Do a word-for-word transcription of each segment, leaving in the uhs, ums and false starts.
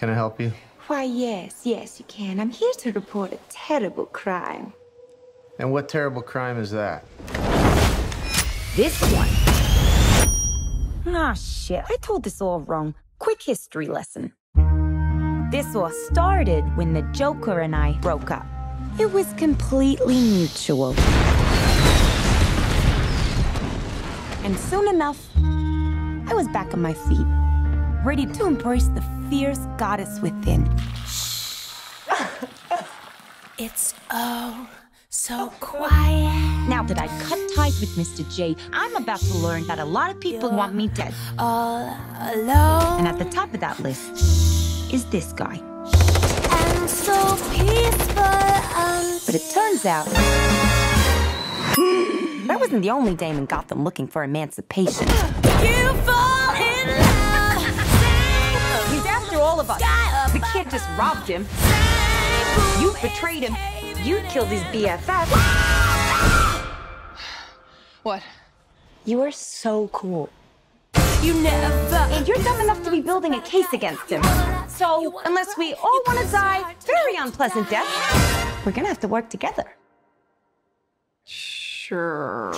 Can I help you? Why, yes, yes, you can. I'm here to report a terrible crime. And what terrible crime is that? This one. Ah, shit. I told this all wrong. Quick history lesson. This all started when the Joker and I broke up. It was completely mutual. And soon enough, I was back on my feet, ready to embrace the fierce goddess within. It's oh so quiet. Now that I cut ties with Mister J, I'm about to learn that a lot of people You're want me dead. All alone. And at the top of that list is this guy. I'm so peaceful. Um... But it turns out that wasn't the only dame in Gotham looking for emancipation. You fall in love. He's after all of us. The kid just robbed him. You betrayed him. You killed his B F F. What? You are so cool. You never. And you're dumb enough to be building a case against him. So, unless we all want to die very unpleasant death, we're gonna have to work together. Sure.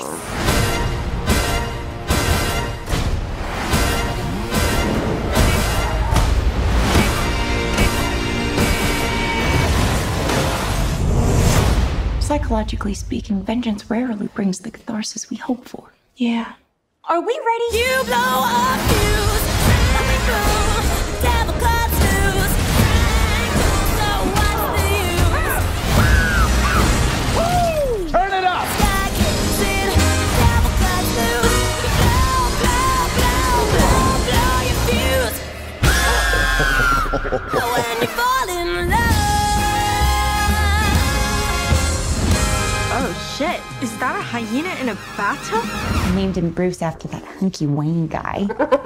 Psychologically speaking, vengeance rarely brings the catharsis we hope for. Yeah. Are we ready? You blow up fuse, the devil clubs loose, so what's the use? Turn it up! Sky kicks in, devil clubs loose, blow, blow, blow, blow, blow your fuse. When you fall in love. Oh shit, is that a hyena in a bathtub? I named him Bruce after that hunky Wayne guy.